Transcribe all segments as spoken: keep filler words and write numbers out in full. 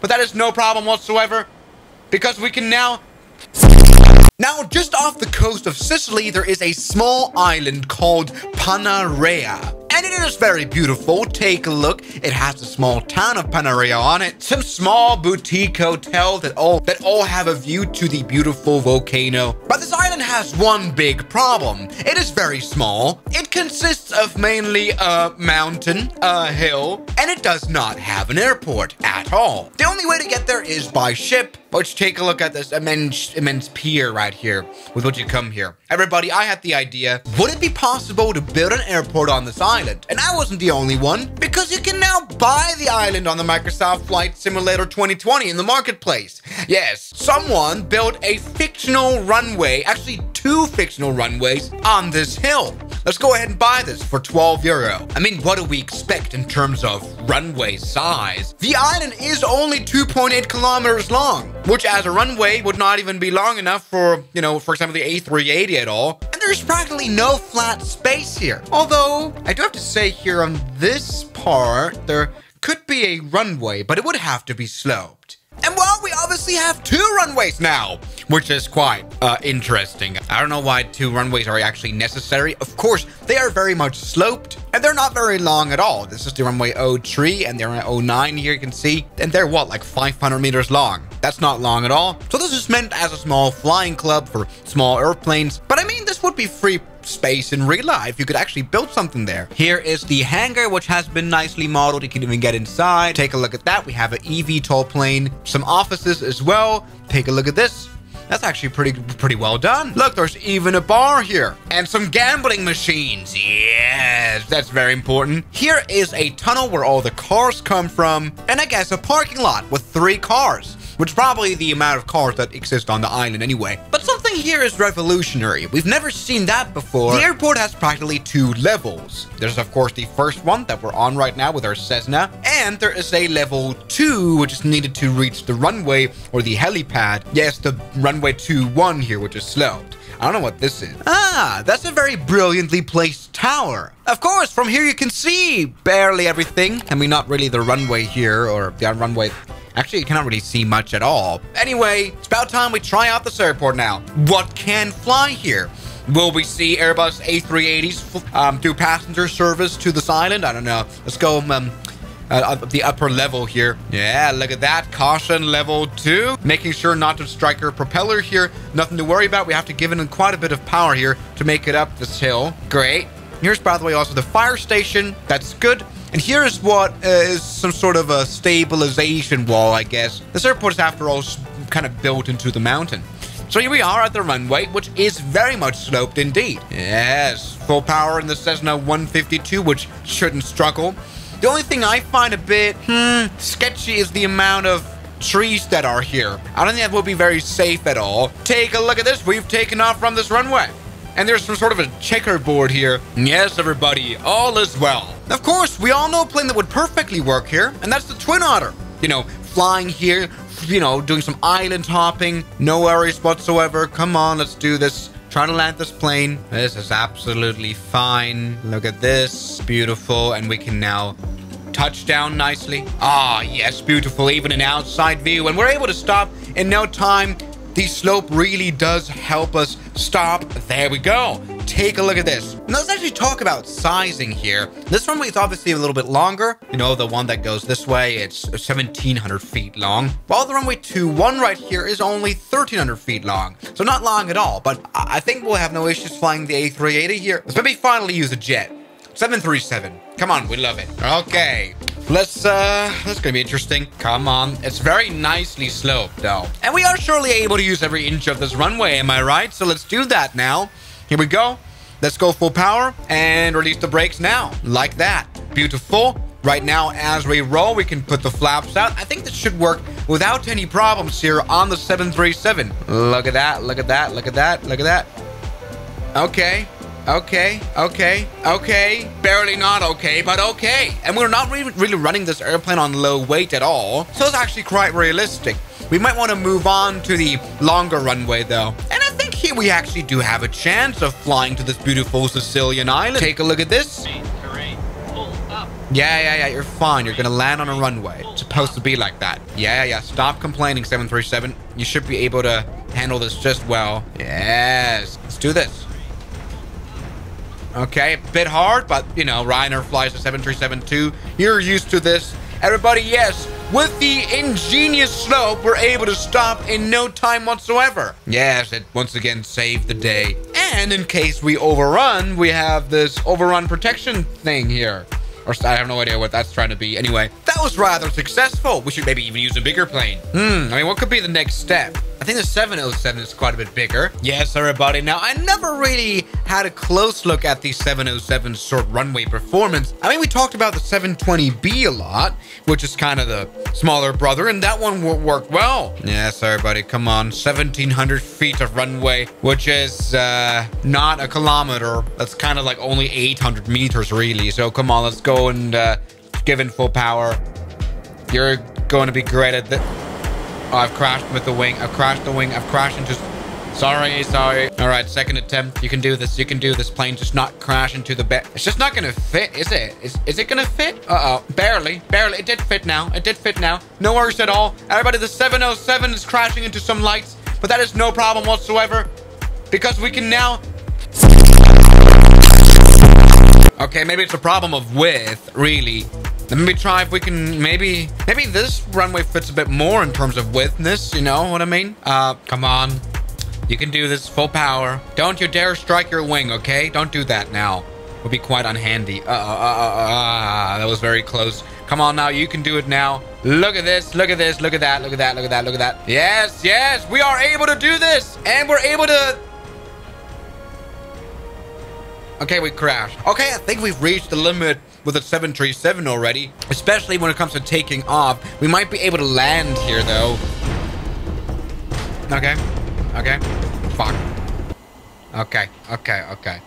but that is no problem whatsoever, because we can now... Now, just off the coast of Sicily, there is a small island called Panarea. And it is very beautiful. Take a look. It has a small town of Panarea on it. Some small boutique hotels that all that all have a view to the beautiful volcano. But this island has one big problem. It is very small. It consists of mainly a mountain, a hill, and it does not have an airport at all. The only way to get there is by ship. Let's take a look at this immense, immense pier right here with which you come here. Everybody, I had the idea. Would it be possible to build an airport on this island? And I wasn't the only one, because you can now buy the island on the Microsoft Flight Simulator twenty twenty in the marketplace. Yes, someone built a fictional runway, actually two fictional runways on this hill. Let's go ahead and buy this for twelve euro. I mean, what do we expect in terms of runway size? The island is only two point eight kilometers long, which as a runway would not even be long enough for, you know, for example, the A three eighty at all. And there's practically no flat space here. Although, I do have to say here on this part, there could be a runway, but it would have to be sloped. And well, we obviously have two runways now, which is quite uh, interesting. I don't know why two runways are actually necessary. Of course, they are very much sloped, and they're not very long at all. This is the runway oh three, and they're on oh nine here, you can see. And they're, what, like five hundred meters long? That's not long at all. So this is meant as a small flying club for small airplanes. But I mean, this would be free space in real life. You could actually build something there. Here is the hangar, which has been nicely modeled. You can even get inside. Take a look at that. We have an eVTOL plane, some offices as well. Take a look at this. That's actually pretty pretty well done. Look, there's even a bar here and some gambling machines. Yes, that's very important. Here is a tunnel where all the cars come from, and I guess a parking lot with three cars, which is probably the amount of cars that exist on the island anyway. But something here is revolutionary. We've never seen that before. The airport has practically two levels. There's, of course, the first one that we're on right now with our Cessna, and there is a level two, which is needed to reach the runway or the helipad. Yes, the runway two one here, which is sloped. I don't know what this is. Ah, that's a very brilliantly placed tower. Of course, from here you can see barely everything. I mean, not really the runway here, or the runway... Actually, you cannot really see much at all. Anyway, it's about time we try out this airport now. What can fly here? Will we see Airbus A three eighties um, do passenger service to this island? I don't know. Let's go um, uh, up the upper level here. Yeah, look at that. Caution level two. Making sure not to strike our propeller here. Nothing to worry about. We have to give it quite a bit of power here to make it up this hill. Great. Here's, by the way, also the fire station. That's good. And here's what uh, is some sort of a stabilization wall, I guess. This airport is, after all, kind of built into the mountain. So here we are at the runway, which is very much sloped indeed. Yes, full power in the Cessna one fifty-two, which shouldn't struggle. The only thing I find a bit hmm, sketchy is the amount of trees that are here. I don't think that will be very safe at all. Take a look at this. We've taken off from this runway. And there's some sort of a checkerboard here. Yes, everybody, all is well. Of course, we all know a plane that would perfectly work here, and that's the Twin Otter. You know, flying here, you know, doing some island hopping. No worries whatsoever. Come on, let's do this. Try to land this plane. This is absolutely fine. Look at this. Beautiful. And we can now touch down nicely. Ah, yes, beautiful. Even an outside view. And we're able to stop in no time. The slope really does help us stop. There we go. Take a look at this. Now, let's actually talk about sizing here. This runway is obviously a little bit longer. You know, the one that goes this way, it's seventeen hundred feet long. While the runway two one right here is only thirteen hundred feet long. So not long at all, but I think we'll have no issues flying the A three eighty here. Let's maybe finally use a jet. seven thirty-seven. Come on, we love it. Okay. Let's, uh, that's gonna be interesting. Come on. It's very nicely sloped, though. And we are surely able to use every inch of this runway, am I right? So let's do that now. Here we go. Let's go full power and release the brakes now. Like that. Beautiful. Right now, as we roll, we can put the flaps out. I think this should work without any problems here on the seven thirty-seven. Look at that. Look at that. Look at that. Look at that. Okay. Okay, okay, okay. Barely not okay, but okay. And we're not really, really running this airplane on low weight at all. So it's actually quite realistic. We might want to move on to the longer runway, though. And I think here we actually do have a chance of flying to this beautiful Sicilian island. Take a look at this. Yeah, yeah, yeah, you're fine. You're going to land on a runway. It's a supposed to be like that. Yeah, yeah. Stop complaining, seven thirty-seven. You should be able to handle this just well. Yes. Let's do this. Okay, bit hard, but, you know, Ryanair flies a seven thirty-seven two. You're used to this. Everybody, yes, with the ingenious slope, we're able to stop in no time whatsoever. Yes, it once again saved the day. And in case we overrun, we have this overrun protection thing here. Or I have no idea what that's trying to be. Anyway, that was rather successful. We should maybe even use a bigger plane. Hmm, I mean, what could be the next step? I think the seven oh seven is quite a bit bigger. Yes, everybody. Now, I never really had a close look at the seven oh seven's short runway performance. I mean, we talked about the seven twenty B a lot, which is kind of the smaller brother, and that one worked well. Yes, everybody, come on. seventeen hundred feet of runway, which is uh, not a kilometer. That's kind of like only eight hundred meters, really. So come on, let's go and uh, give in full power. You're going to be great at this. Oh, I've crashed with the wing. I've crashed the wing. I've crashed into... Sorry, sorry. All right, second attempt. You can do this. You can do this. Plane just not crash into the bed. It's just not going to fit, is it? Is, is it going to fit? Uh-oh. Barely. Barely. It did fit now. It did fit now. No worries at all. Everybody, the seven oh seven is crashing into some lights, but that is no problem whatsoever because we can now... Okay, maybe it's a problem of width, really. Let me try if we can maybe... Maybe this runway fits a bit more in terms of widthness, you know what I mean? Uh, come on. You can do this full power. Don't you dare strike your wing, okay? Don't do that now. Would be quite unhandy. Uh-oh, uh-oh, uh-oh. That was very close. Come on now, you can do it now. Look at this, look at this, look at that, look at that, look at that, look at that. Yes, yes, we are able to do this! And we're able to... Okay, we crashed. Okay, I think we've reached the limit with a seven thirty-seven already, especially when it comes to taking off. We might be able to land here, though. Okay. Okay. Fuck. Okay. Okay. Okay.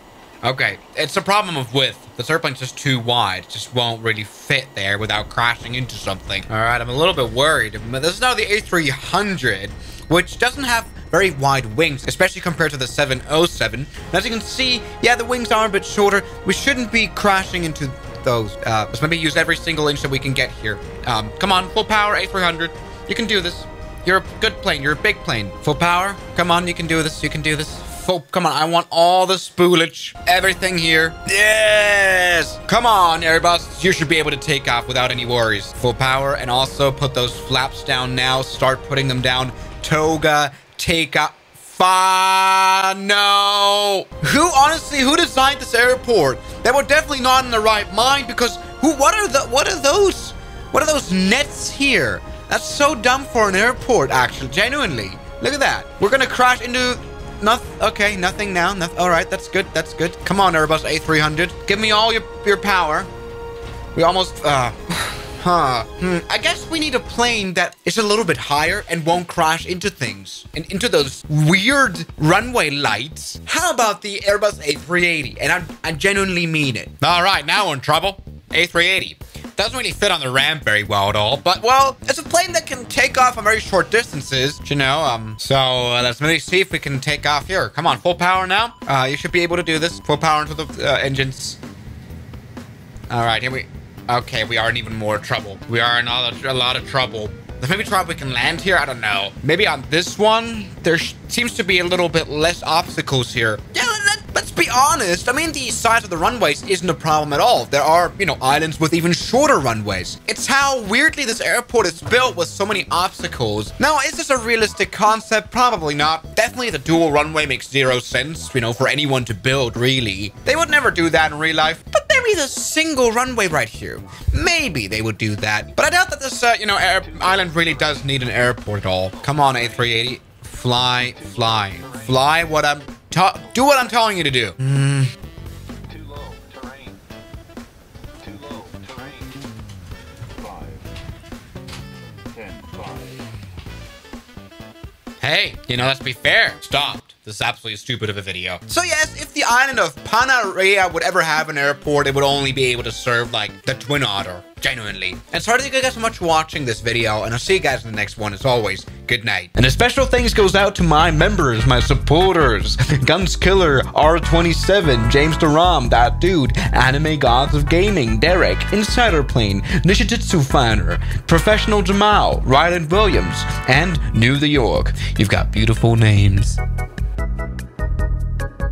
Okay. It's a problem of width. This airplane's just too wide. It just won't really fit there without crashing into something. All right, I'm a little bit worried. This is now the A three hundred, which doesn't have very wide wings, especially compared to the seven oh seven. And as you can see, yeah, the wings are a bit shorter. We shouldn't be crashing into those. Uh, let's maybe use every single inch that we can get here. Um, come on, full power, A three hundred. You can do this. You're a good plane. You're a big plane. Full power. Come on, you can do this. You can do this. Full, come on, I want all the spoolage. Everything here. Yes! Come on, Airbus. You should be able to take off without any worries. Full power, and also put those flaps down now. Start putting them down. Toga. Take up. Fa no. Who honestly? Who designed this airport? They were definitely not in the right mind. Because who? What are the? What are those? What are those nets here? That's so dumb for an airport. Actually, genuinely. Look at that. We're gonna crash into nothing. Okay, nothing now. Nothing. All right, that's good. That's good. Come on, Airbus A three hundred. Give me all your your power. We almost. Uh, Huh. Hmm. I guess we need a plane that is a little bit higher and won't crash into things and into those weird runway lights. How about the Airbus A three eighty? And I'm, I genuinely mean it. All right, now we're in trouble. A three eighty. Doesn't really fit on the ramp very well at all, but, well, it's a plane that can take off on very short distances, you know, um, so uh, let's maybe see if we can take off here. Come on, full power now. Uh, you should be able to do this. Full power into the uh, engines. All right, here we... Okay, we are in even more trouble. We are in all a, a lot of trouble. Let's maybe try if we can land here. I don't know. Maybe on this one, there seems to be a little bit less obstacles here. Yeah, that, let's be honest. I mean, the size of the runways isn't a problem at all. There are, you know, islands with even shorter runways. It's how weirdly this airport is built with so many obstacles. Now, is this a realistic concept? Probably not. Definitely the dual runway makes zero sense, you know, for anyone to build, really. They would never do that in real life. But maybe the single runway right here. Maybe they would do that. But I doubt that this, uh, you know, air island really does need an airport at all. Come on, A three eighty. Fly, fly, fly what I'm... Do what I'm telling you to do. Mm. Too low, terrain. Too low, terrain. Five. Ten, five. Hey, you know, let's be fair. Stopped. This is absolutely stupid of a video. So yes, if the island of Panarea would ever have an airport, it would only be able to serve like the Twin Otter, genuinely. And so thank you guys so much for watching this video, and I'll see you guys in the next one. As always, good night. And a special thanks goes out to my members, my supporters, Gunskiller, R twenty-seven, James Duram, That Dude, Anime Gods of Gaming, Derek, Insider Plane, Nishijitsu Finer, Professional Jamal, Ryland Williams, and New the York. You've got beautiful names.